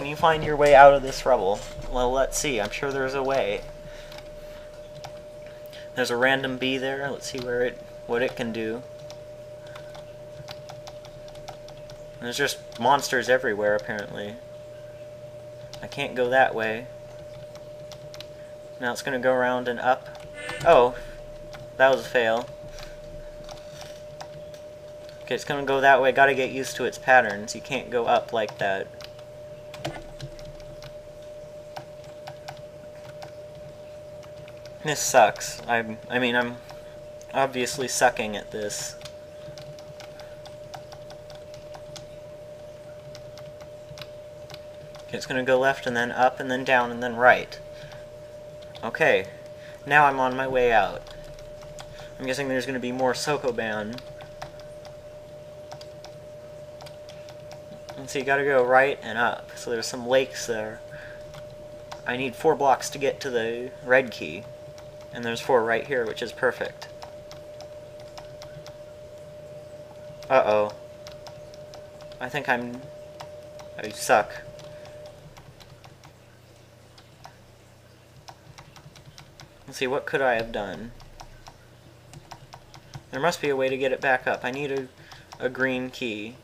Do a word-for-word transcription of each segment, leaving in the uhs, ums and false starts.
Can you find your way out of this rubble? Well, let's see. I'm sure there's a way. There's a random bee there. Let's see where it, what it can do. There's just monsters everywhere, apparently. I can't go that way. Now it's gonna go around and up. Oh, that was a fail. Okay, it's gonna go that way. Gotta get used to its patterns. You can't go up like that. This sucks. I'm, I mean, I'm obviously sucking at this. Okay, it's gonna go left and then up and then down and then right. Okay, now I'm on my way out. I'm guessing there's gonna be more Sokoban. And so you gotta go right and up. So there's some lakes there. I need four blocks to get to the red key. And there's four right here, which is perfect. Uh-oh. I think I'm... I suck. Let's see, what could I have done? There must be a way to get it back up. I need a, a green key.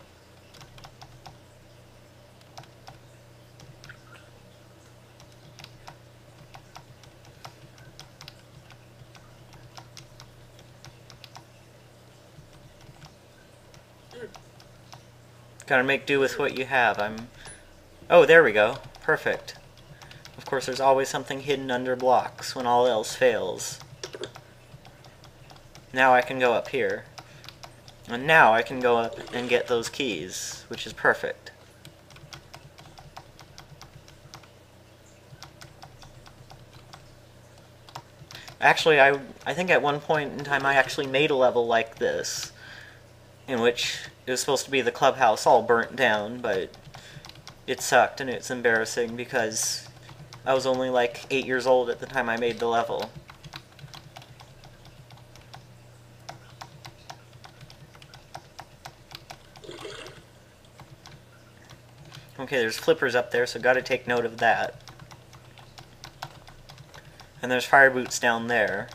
Gotta make do with what you have. I'm... Oh, there we go. Perfect. Of course, there's always something hidden under blocks when all else fails. Now I can go up here. And now I can go up and get those keys, which is perfect. Actually, I, I think at one point in time I actually made a level like this, in which it was supposed to be the clubhouse all burnt down, but it sucked and it's embarrassing because I was only like eight years old at the time I made the level. Okay, there's flippers up there, so gotta take note of that. And there's fire boots down there.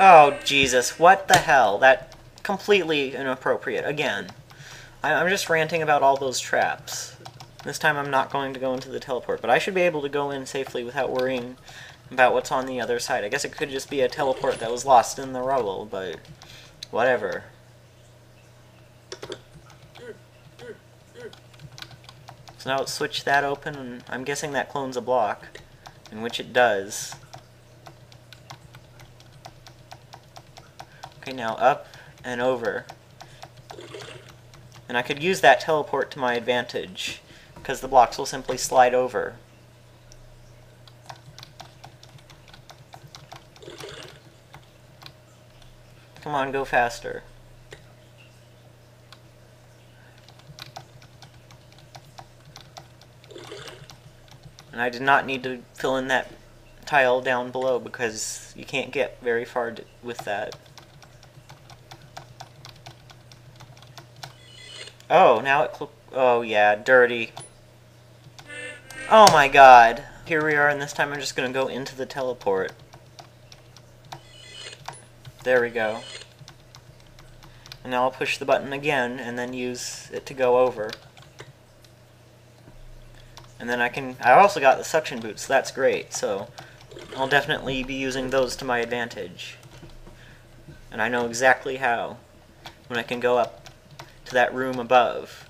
Oh, Jesus, what the hell? That completely inappropriate. Again, I, I'm just ranting about all those traps. This time I'm not going to go into the teleport, but I should be able to go in safely without worrying about what's on the other side. I guess it could just be a teleport that was lost in the rubble, but whatever. So now let's switch that open, and I'm guessing that clones a block, in which it does. Now up and over, and I could use that teleport to my advantage because the blocks will simply slide over. Come on, go faster. And I did not need to fill in that tile down below because you can't get very far d- with that. Oh, now it cl- oh yeah, dirty. Oh my god. Here we are, and this time I'm just gonna go into the teleport. There we go. And now I'll push the button again, and then use it to go over. And then I can- I also got the suction boots, so that's great, so I'll definitely be using those to my advantage. And I know exactly how. When I can go up to that room above.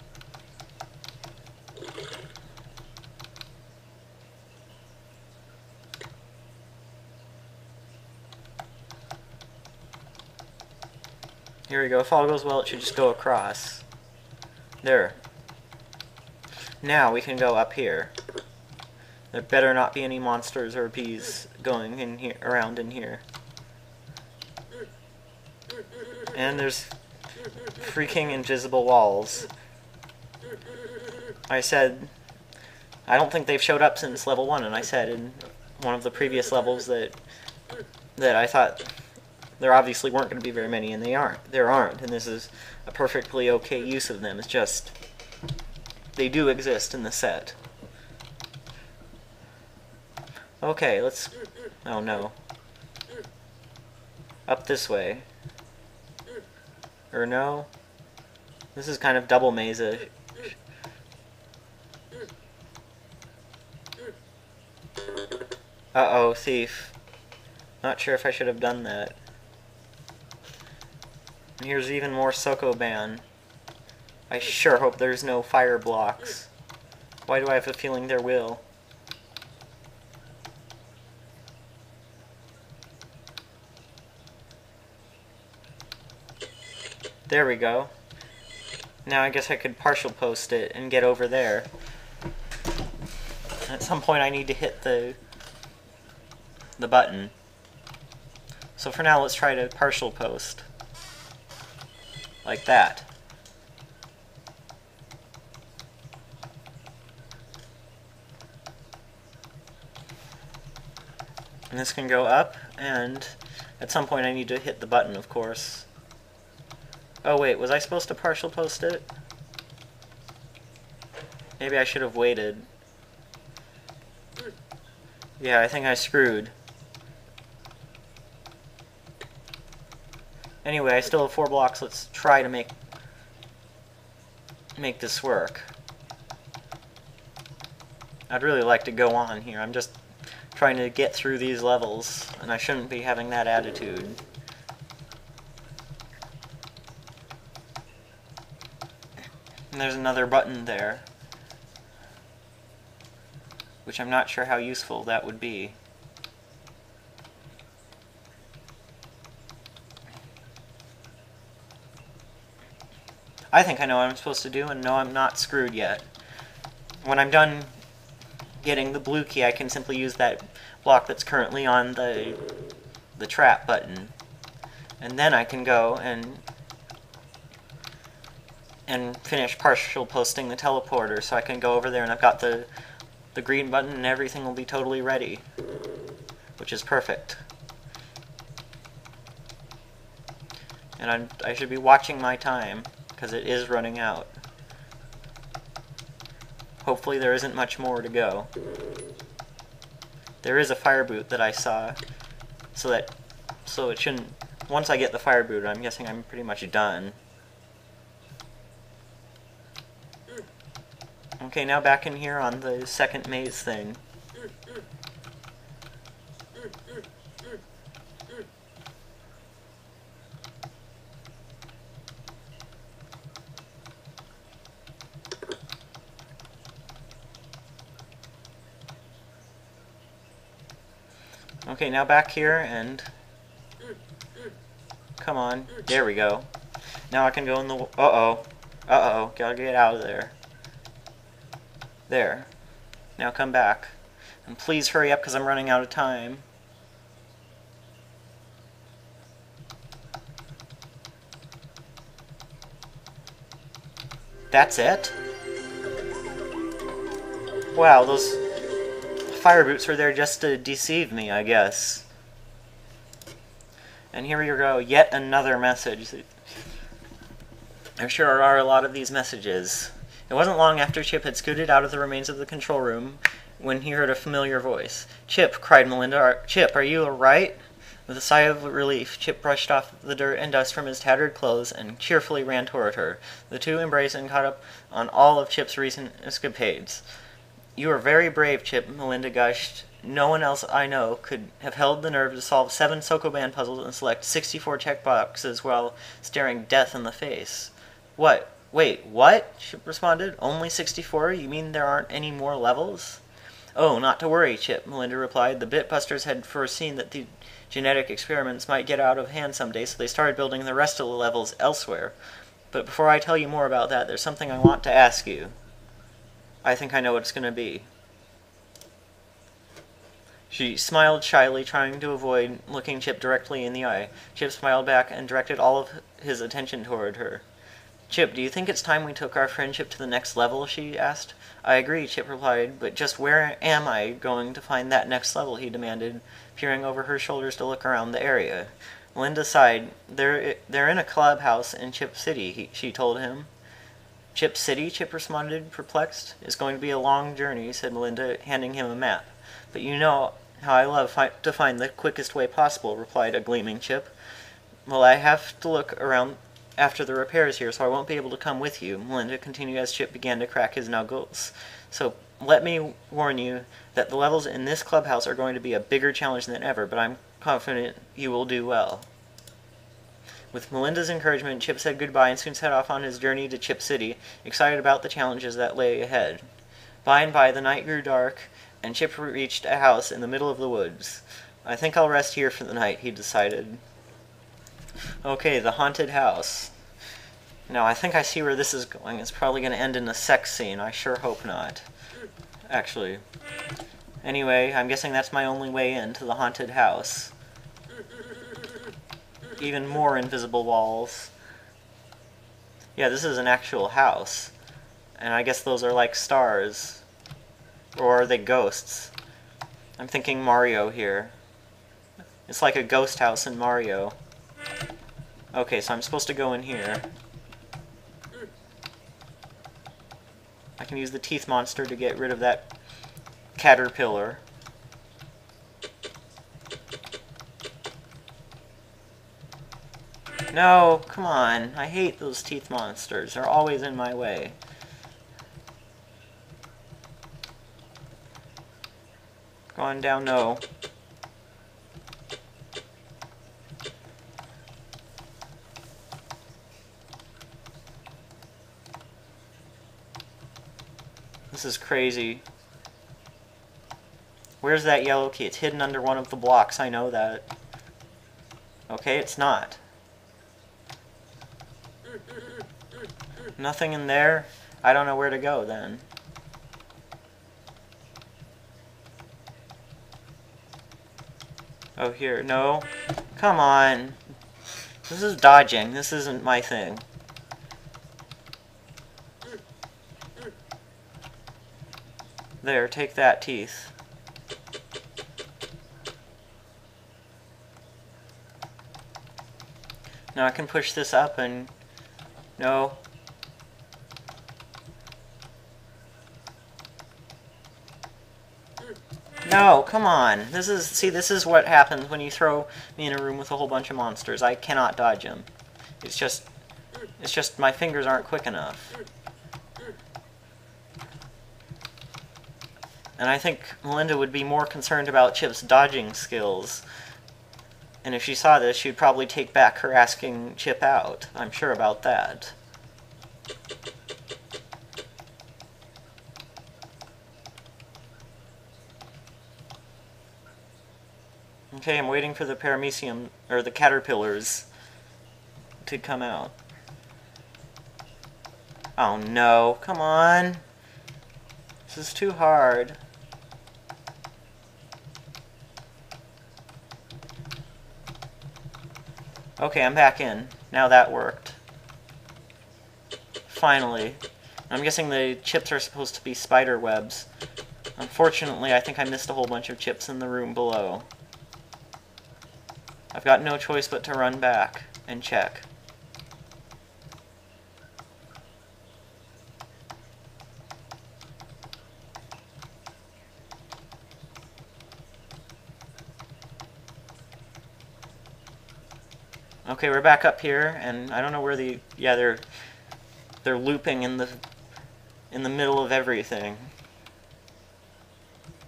Here we go. If all goes well, it should just go across. There. Now we can go up here. There better not be any monsters or bees going in here, around in here. And there's freaking invisible walls. I said, I don't think they've showed up since level one, and I said in one of the previous levels that that I thought There obviously weren't going to be very many, and they aren't. There aren't, and this is a perfectly okay use of them. It's just they do exist in the set. Okay, let's... Oh, no. Up this way. Or no? This is kind of double maze-ish. Uh-oh, thief. Not sure if I should have done that. And here's even more Sokoban. I sure hope there's no fire blocks. Why do I have a feeling there will? There we go. Now I guess I could partial post it and get over there. At some point I need to hit the the button. So for now let's try to partial post. Like that. And this can go up, and at some point I need to hit the button, of course. Oh wait, was I supposed to partial post it? Maybe I should have waited. Yeah, I think I screwed. Anyway, I still have four blocks. Let's try to make make this work. I'd really like to go on here. I'm just trying to get through these levels, and I shouldn't be having that attitude. And there's another button there, which I'm not sure how useful that would be. I think I know what I'm supposed to do, and no, I'm not screwed yet. When I'm done getting the blue key, I can simply use that block that's currently on the the trap button, and then I can go and and finish partial posting the teleporter, so I can go over there and I've got the the green button and everything will be totally ready, which is perfect. And I'm, I should be watching my time, because it is running out. Hopefully there isn't much more to go. There is a fire boot that I saw, so that so it shouldn't... Once I get the fire boot, I'm guessing I'm pretty much done. Okay, now back in here on the second maze thing. Okay, now back here and... Come on, there we go. Now I can go in the... Uh-oh. Uh-oh, gotta get out of there. There. Now come back. And please hurry up, because I'm running out of time. That's it? Wow, those fire boots were there just to deceive me, I guess. And here we go, yet another message. There sure are a lot of these messages. It wasn't long after Chip had scooted out of the remains of the control room when he heard a familiar voice. "Chip," cried Melinda. Are, "Chip, are you all right?" With a sigh of relief, Chip brushed off the dirt and dust from his tattered clothes and cheerfully ran toward her. The two embraced and caught up on all of Chip's recent escapades. "You are very brave, Chip," Melinda gushed. "No one else I know could have held the nerve to solve seven Sokoban puzzles and select sixty-four checkboxes while staring death in the face." "What? Wait, what?" Chip responded. "Only sixty-four? You mean there aren't any more levels?" "Oh, not to worry, Chip," Melinda replied. "The Bitbusters had foreseen that the genetic experiments might get out of hand someday, so they started building the rest of the levels elsewhere. But before I tell you more about that, there's something I want to ask you. I think I know what it's going to be." She smiled shyly, trying to avoid looking Chip directly in the eye. Chip smiled back and directed all of his attention toward her. "Chip, do you think it's time we took our friendship to the next level?" she asked. "I agree," Chip replied, "but just where am I going to find that next level?" he demanded, peering over her shoulders to look around the area. Linda sighed. They're, they're in a clubhouse in Chip City, he, she told him. Chip City, Chip responded, perplexed. It's going to be a long journey, said Linda, handing him a map. But you know how I love fi to find the quickest way possible, replied a gleaming Chip. Well, I have to look around after the repairs here, so I won't be able to come with you, Linda continued as Chip began to crack his knuckles. So let me warn you that the levels in this clubhouse are going to be a bigger challenge than ever, but I'm confident you will do well. With Melinda's encouragement, Chip said goodbye and soon set off on his journey to Chip City, excited about the challenges that lay ahead. By and by, the night grew dark, and Chip reached a house in the middle of the woods. I think I'll rest here for the night, he decided. Okay, the haunted house. Now, I think I see where this is going. It's probably going to end in a sex scene. I sure hope not. Actually. Anyway, I'm guessing that's my only way into the haunted house. Even more invisible walls. Yeah, this is an actual house. And I guess those are like stars. Or are they ghosts? I'm thinking Mario here. It's like a ghost house in Mario. Okay, so I'm supposed to go in here. I can use the teeth monster to get rid of that caterpillar. No, come on. I hate those teeth monsters. They're always in my way. Go on down, no. This is crazy. Where's that yellow key? It's hidden under one of the blocks, I know that. Okay, it's not. Nothing in there? I don't know where to go then. Oh, here. No. Come on. This is dodging. This isn't my thing. There, take that teeth. Now I can push this up and... No. No, come on. This is... See, this is what happens when you throw me in a room with a whole bunch of monsters. I cannot dodge them. It's just... It's just my fingers aren't quick enough. And I think Melinda would be more concerned about Chip's dodging skills. And if she saw this, she'd probably take back her asking Chip out. I'm sure about that. Okay, I'm waiting for the paramecium, or the caterpillars, to come out. Oh no, come on! This is too hard. Okay, I'm back in. Now that worked. Finally. I'm guessing the chips are supposed to be spider webs. Unfortunately, I think I missed a whole bunch of chips in the room below. I've got no choice but to run back and check. Okay, we're back up here, and I don't know where the... Yeah, they're... They're looping in the... in the middle of everything.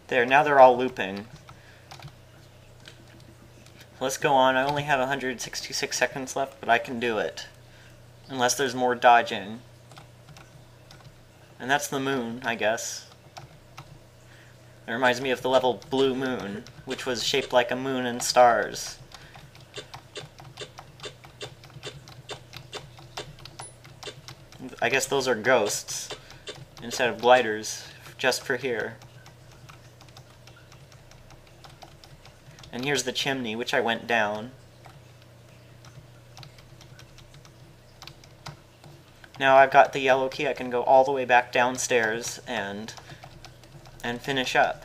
There, now they're all looping. Let's go on. I only have one hundred sixty-six seconds left, but I can do it. Unless there's more dodging. And that's the moon, I guess. It reminds me of the level Blue Moon, which was shaped like a moon and stars. I guess those are ghosts, instead of gliders, just for here. And here's the chimney, which I went down. Now I've got the yellow key, I can go all the way back downstairs and, and finish up.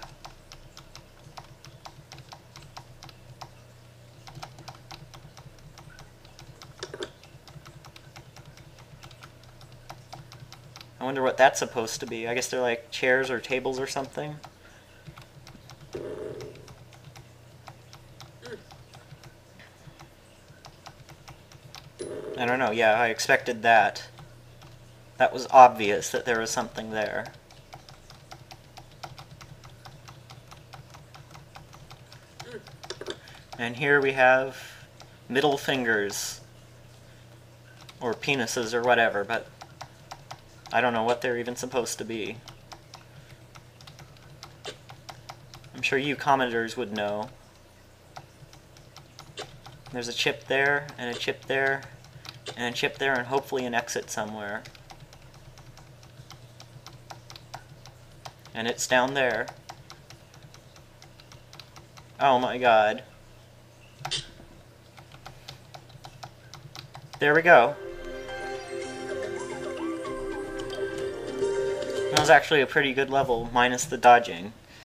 I wonder what that's supposed to be. I guess they're like chairs or tables or something. I don't know. Yeah, I expected that. That was obvious that there was something there. And here we have middle fingers. Or penises or whatever, but I don't know what they're even supposed to be. I'm sure you commenters would know. There's a chip there, and a chip there, and a chip there, and hopefully an exit somewhere. And it's down there. Oh my god. There we go. That was actually a pretty good level, minus the dodging.